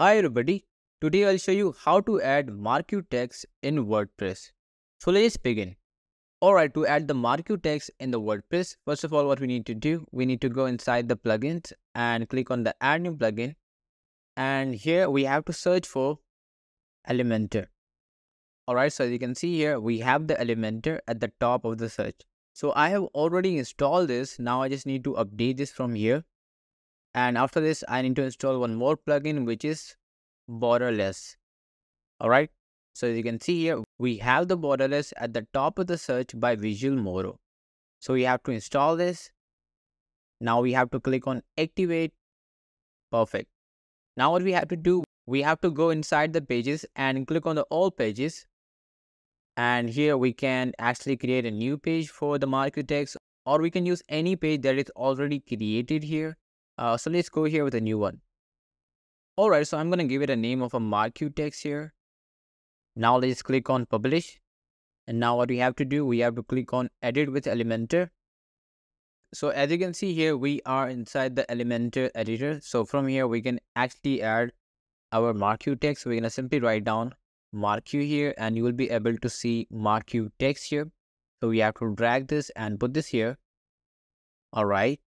Hi everybody, today I'll show you how to add marquee text in WordPress. So let's begin. Alright, to add the marquee text in the WordPress, first of all what we need to do, we need to go inside the plugins and click on the add new plugin. And here we have to search for Elementor. Alright, so as you can see here, we have the Elementor at the top of the search. So I have already installed this, now I just need to update this from here. And after this, I need to install one more plugin, which is Borderless. Alright, so as you can see here, we have the Borderless at the top of the search by Visualmodo. So we have to install this. Now we have to click on Activate. Perfect. Now what we have to do, we have to go inside the pages and click on the All Pages. And here we can actually create a new page for the marquee text, or we can use any page that is already created here. So let's go here with a new one. Alright, so I'm going to give it a name of a marquee text here. Now let's click on publish. And now what we have to do, we have to click on edit with Elementor. So as you can see here, we are inside the Elementor editor. So from here, we can actually add our marquee text. We're going to simply write down marquee here and you will be able to see marquee text here. So we have to drag this and put this here. Alright.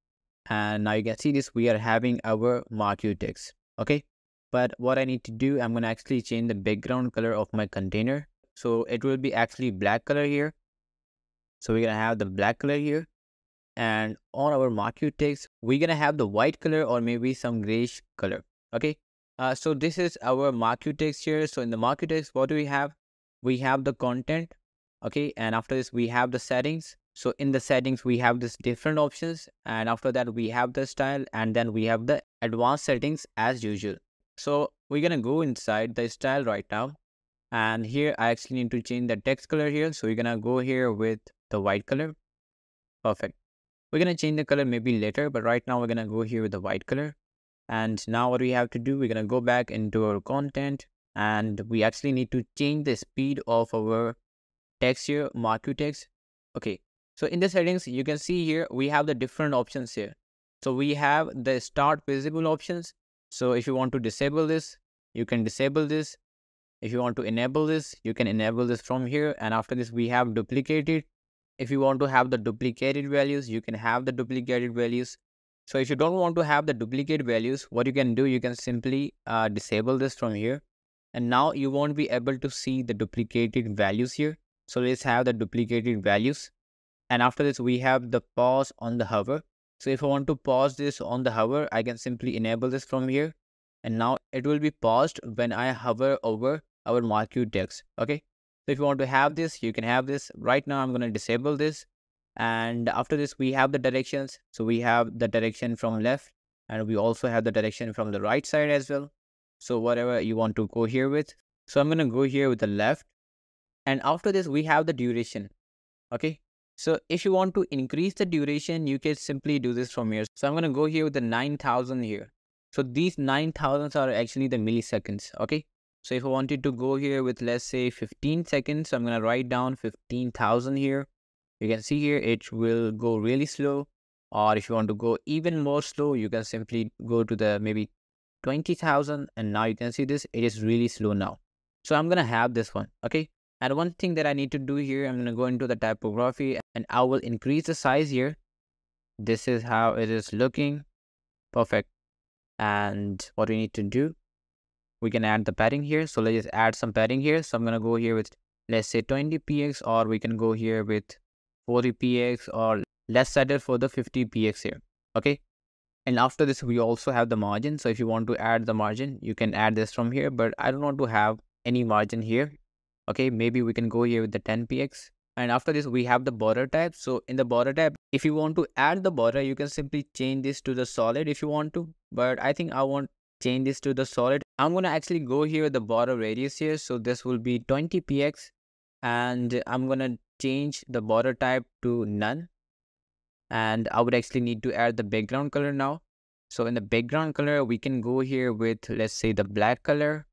And now you can see this, we are having our marquee text. Okay, but what I need to do, I'm going to actually change the background color of my container. So it will be actually black color here. So we're going to have the black color here. And on our marquee text, we're going to have the white color or maybe some grayish color. Okay, so this is our marquee text here. So in the marquee text, what do we have? We have the content. Okay, and after this, we have the settings. So in the settings, we have these different options, and after that we have the style, and then we have the advanced settings as usual. So we're going to go inside the style right now, and here I actually need to change the text color here. So we're going to go here with the white color. Perfect. We're going to change the color maybe later, but right now we're going to go here with the white color. And now what we have to do, we're going to go back into our content, and we actually need to change the speed of our text here, marquee text. Okay. So in the settings, you can see here, we have the different options here. So we have the start visible options. So if you want to disable this, you can disable this. If you want to enable this, you can enable this from here. And after this, we have duplicated. If you want to have the duplicated values, you can have the duplicated values. So if you don't want to have the duplicate values, what you can do, you can simply disable this from here. And now you won't be able to see the duplicated values here. So let's have the duplicated values. And after this, we have the pause on the hover. So if I want to pause this on the hover, I can simply enable this from here. And now it will be paused when I hover over our marquee text. Okay. So if you want to have this, you can have this. Right now, I'm going to disable this. And after this, we have the directions. So we have the direction from left. And we also have the direction from the right side as well. So whatever you want to go here with. So I'm going to go here with the left. And after this, we have the duration. Okay. So if you want to increase the duration, you can simply do this from here. So I'm going to go here with the 9,000 here. So these 9,000 are actually the milliseconds. Okay. So if I wanted to go here with, let's say 15 seconds, so I'm going to write down 15,000 here. You can see here, it will go really slow. Or if you want to go even more slow, you can simply go to the maybe 20,000. And now you can see this, it is really slow now. So I'm going to have this one. Okay. And one thing that I need to do here, I'm going to go into the typography and I will increase the size here. This is how it is looking. Perfect. And what we need to do, we can add the padding here. So let's just add some padding here. So I'm going to go here with, let's say 20px, or we can go here with 40px, or let's settle for the 50px here. Okay. And after this, we also have the margin. So if you want to add the margin, you can add this from here, but I don't want to have any margin here. Okay, maybe we can go here with the 10px. And after this, we have the border type. So in the border type, if you want to add the border, you can simply change this to the solid if you want to. But I think I won't change this to the solid. I'm going to actually go here with the border radius here. So this will be 20px. And I'm going to change the border type to none. And I would actually need to add the background color now. So in the background color, we can go here with, let's say, the black color.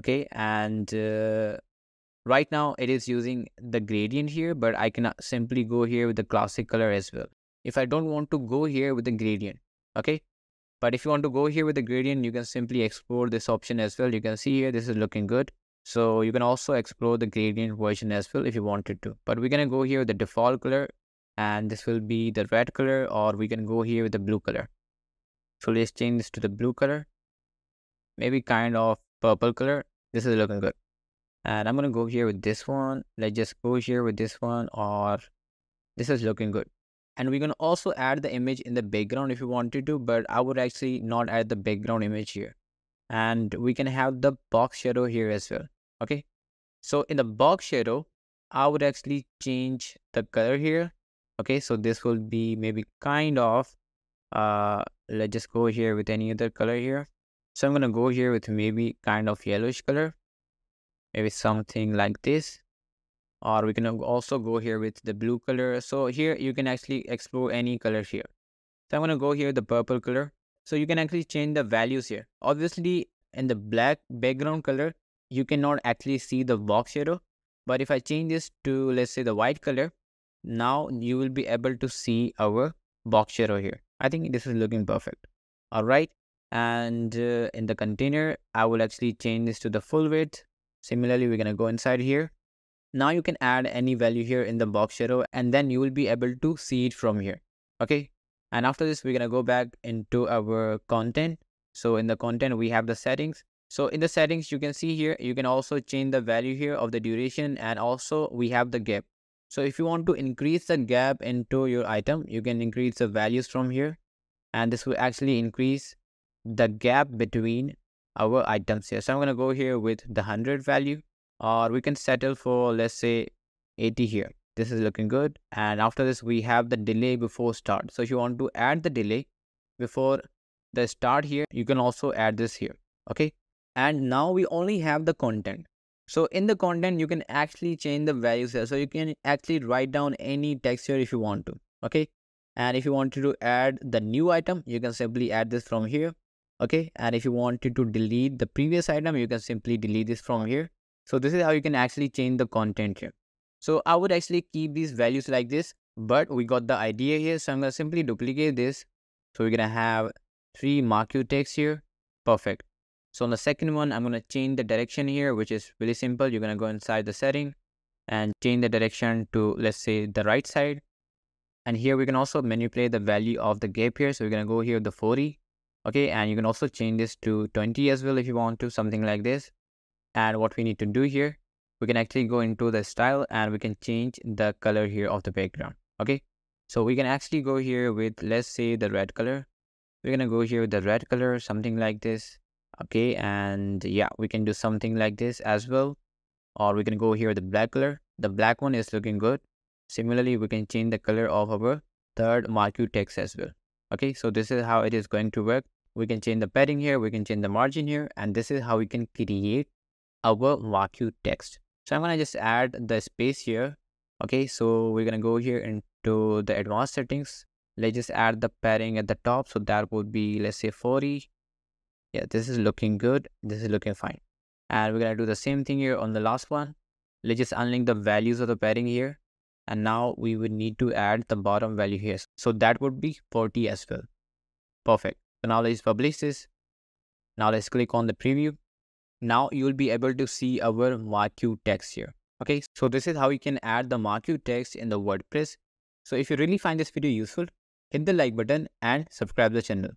Okay, and... right now, it is using the gradient here, but I can simply go here with the classic color as well. If I don't want to go here with the gradient, okay? But if you want to go here with the gradient, you can simply explore this option as well. You can see here, this is looking good. So you can also explore the gradient version as well if you wanted to. But we're going to go here with the default color, and this will be the red color, or we can go here with the blue color. So let's change this to the blue color, maybe kind of purple color. This is looking good. And I'm going to go here with this one. Let's just go here with this one, or this is looking good. And we're going to also add the image in the background if you wanted to, but I would actually not add the background image here. And we can have the box shadow here as well. Okay. So in the box shadow, I would actually change the color here. Okay. So this will be maybe kind of, let's just go here with any other color here. So I'm going to go here with maybe kind of yellowish color, maybe something like this. Or we can also go here with the blue color. So here you can actually explore any color here. So I'm going to go here with the purple color. So you can actually change the values here. Obviously in the black background color, you cannot actually see the box shadow. But if I change this to, let's say, the white color, now you will be able to see our box shadow here. I think this is looking perfect. All right. And in the container, I will actually change this to the full width. Similarly, we're going to go inside here. Now you can add any value here in the box shadow, and then you will be able to see it from here. Okay. And after this, we're going to go back into our content. So in the content, we have the settings. So in the settings, you can see here, you can also change the value here of the duration, and also we have the gap. So if you want to increase the gap into your item, you can increase the values from here. And this will actually increase the gap between our items here. So I'm going to go here with the 100 value, or we can settle for, let's say, 80 here. This is looking good. And after this, we have the delay before start. So if you want to add the delay before the start here, you can also add this here. Okay. And now we only have the content. So in the content, you can actually change the values here. So you can actually write down any text here if you want to. Okay. And if you wanted to add the new item, you can simply add this from here. Okay. And if you wanted to delete the previous item, you can simply delete this from here. So this is how you can actually change the content here. So I would actually keep these values like this, but we got the idea here. So I'm going to simply duplicate this. So we're going to have 3 marquee text here. Perfect. So on the second one, I'm going to change the direction here, which is really simple. You're going to go inside the setting and change the direction to, let's say, the right side. And here we can also manipulate the value of the gap here. So we're going to go here with the 40. Okay, and you can also change this to 20 as well if you want to, something like this. And what we need to do here, we can actually go into the style and we can change the color here of the background. Okay, so we can actually go here with, let's say, the red color. We're going to go here with the red color, something like this. Okay, and yeah, we can do something like this as well. Or we can go here with the black color. The black one is looking good. Similarly, we can change the color of our third marquee text as well. Okay, so this is how it is going to work. We can change the padding here, we can change the margin here, and this is how we can create our marquee text. So I'm going to just add the space here. Okay, so we're going to go here into the advanced settings. Let's just add the padding at the top. So that would be, let's say, 40. Yeah, this is looking good. This is looking fine. And we're going to do the same thing here on the last one. Let's just unlink the values of the padding here. And now we would need to add the bottom value here. So that would be 40 as well. Perfect. So now let's publish this. Now let's click on the preview. Now you'll be able to see our marquee text here. Okay. So this is how you can add the marquee text in the WordPress. So if you really find this video useful, hit the like button and subscribe to the channel.